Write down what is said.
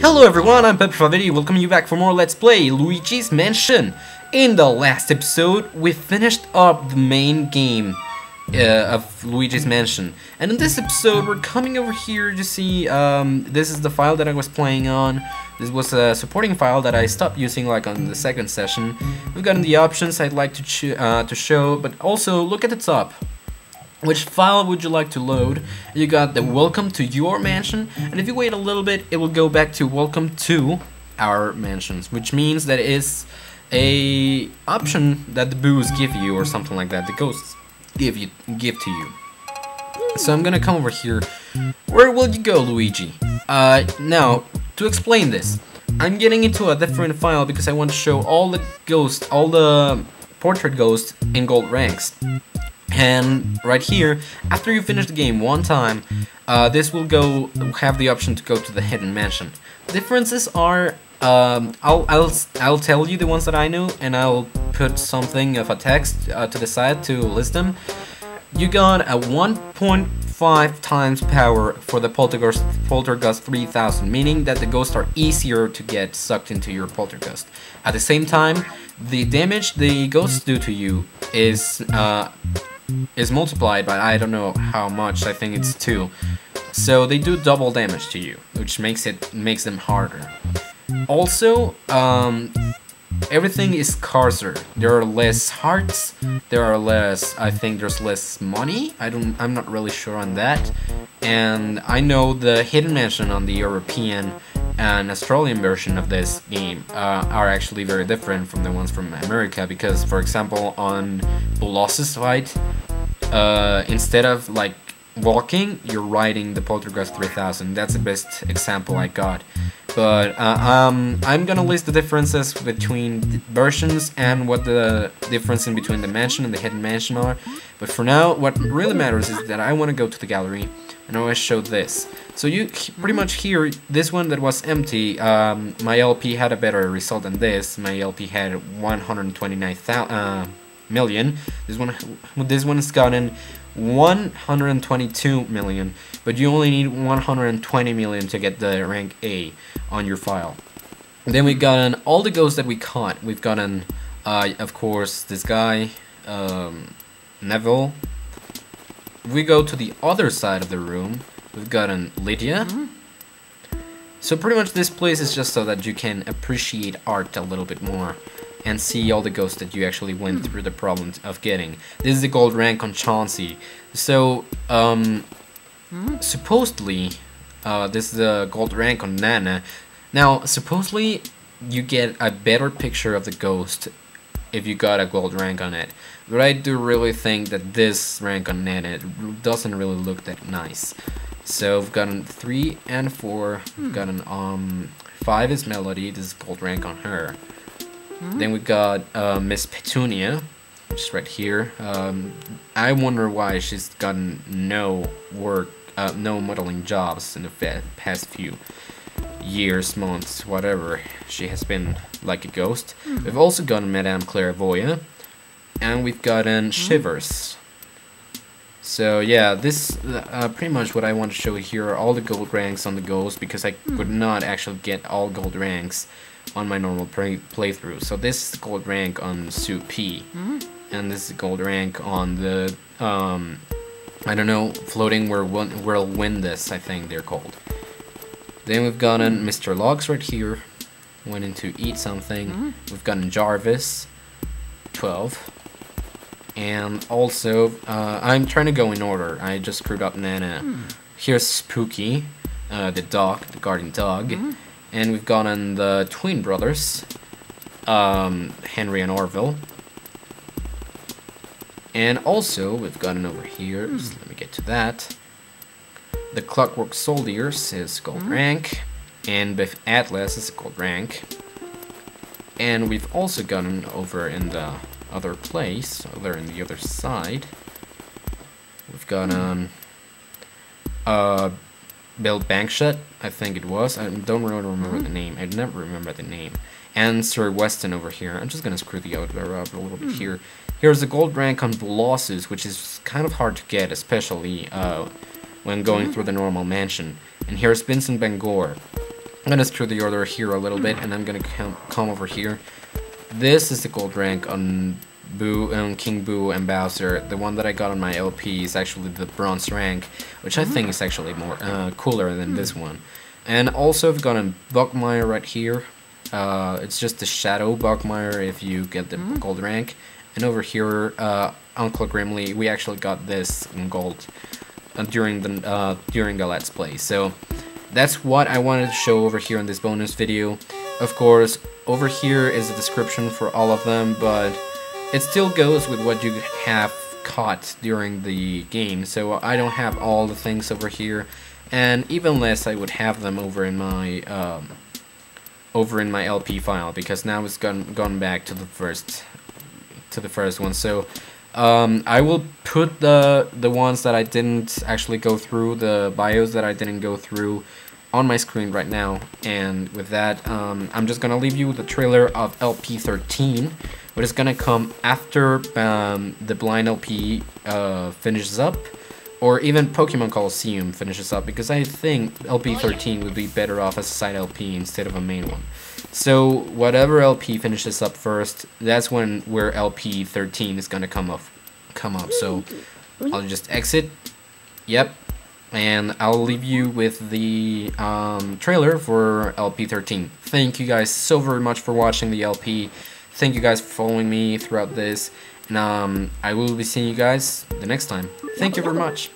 Hello everyone, I'm ppr580, welcoming you back for more Let's Play Luigi's Mansion. In the last episode, we finished up the main game of Luigi's Mansion. And in this episode, we're coming over here to see, this is the file that I was playing on. This was a supporting file that I stopped using like on the second session. We've gotten the options I'd like to show, but also look at the top. Which file would you like to load? You got the welcome to your mansion, and if you wait a little bit, it will go back to welcome to our mansions, which means that is a option that the boos give you or something like that, the ghosts give to you. So I'm gonna come over here. Where will you go, Luigi? Now, to explain this, I'm getting into a different file because I want to show all the ghosts, all the portrait ghosts in gold ranks. And right here, after you finish the game one time, this will go have the option to go to the hidden mansion. Differences are, I'll tell you the ones that I know, and I'll put something of a text to the side to list them. You got a 1.5 times power for the Poltergust 3000, meaning that the ghosts are easier to get sucked into your Poltergust. At the same time, the damage the ghosts do to you is multiplied by I don't know how much, I think it's 2. So they do double damage to you, which makes them harder. Also, everything is scarcer. There are less hearts, there are less, I think there's less money. I'm not really sure on that. And I know the hidden mansion on the European and Australian version of this game are actually very different from the ones from America, because for example on Boolossus fight, instead of like walking, you're riding the Poltergust 3000. That's the best example I got. But I'm gonna list the differences between the versions and what the difference in between the mansion and the hidden mansion are. But for now, what really matters is that I want to go to the gallery and I want to show this. So you pretty much hear this one that was empty. My LP had a better result than this. My LP had 129 million. This one's gotten 122 million, but you only need 120 million to get the rank A on your file. Then we've gotten all the ghosts that we caught. We've gotten, of course, this guy, Neville. We go to the other side of the room. We've gotten Lydia. So pretty much this place is just so that you can appreciate art a little bit more and see all the ghosts that you actually went through the problem of getting. This is the gold rank on Chauncey. So, supposedly, this is the gold rank on Nana. Now, supposedly, you get a better picture of the ghost if you got a gold rank on it. But I do really think that this rank on Nana doesn't really look that nice. So, we've gotten 3 and 4. We've gotten, 5 is Melody. This is gold rank on her. Then we got Miss Petunia, which is right here. I wonder why she's gotten no work, no modeling jobs in the past few years, months, whatever. She has been like a ghost. We've also gotten Madame Clairvoyant, and we've gotten Shivers. So yeah, this pretty much what I want to show here are all the gold ranks on the ghost, because I could not actually get all gold ranks on my normal playthrough. So this is the gold rank on Sue P, and this is the gold rank on the, I don't know, Floating World Windus, I think they're called. Then we've gotten Mr. Logs right here, went in to eat something. We've gotten Jarvis, 12. And also, I'm trying to go in order, I just screwed up Nana. Here's Spooky, the dog, the guardian dog. And we've gotten the twin brothers, Henry and Orville. And also, we've gotten over here, so let me get to that. The Clockwork Soldiers is gold rank, and Biff Atlas is gold rank. And we've also gotten over in the other place, over in the other side. We've gotten, Bill Bankshut, I think it was. I don't really remember the name. I never remember the name. And Sir Weston over here. I'm just gonna screw the other up a little bit here. Here's the gold rank on Boolossus, which is kind of hard to get, especially when going through the normal mansion. And here's Benson Bangor. I'm gonna screw the order here a little bit, and I'm gonna come over here. This is the gold rank on Boo, King Boo and Bowser. The one that I got on my LP is actually the bronze rank, which I think is actually more cooler than this one. And also I've got a Bogmire right here. It's just the Shadow Bogmire if you get the gold rank. And over here, Uncle Grimly, we actually got this in gold during the Let's Play. So that's what I wanted to show over here in this bonus video. Of course, over here is a description for all of them, but it still goes with what you have caught during the game. So I don't have all the things over here, and even less I would have them over in my LP file, because now it's gone back to the first one. So I will put the ones that I didn't actually go through, the bios that I didn't go through, on my screen right now. And with that, I'm just gonna leave you the trailer of LP 13, but it's gonna come after the blind LP finishes up, or even Pokemon Colosseum finishes up, because I think LP 13 would be better off as a side LP instead of a main one. So whatever LP finishes up first, that's when where LP 13 is gonna come up. So I'll just exit. Yep. And I'll leave you with the trailer for LP 13. Thank you guys so very much for watching the LP. Thank you guys for following me throughout this. And I will be seeing you guys the next time. Thank you very much.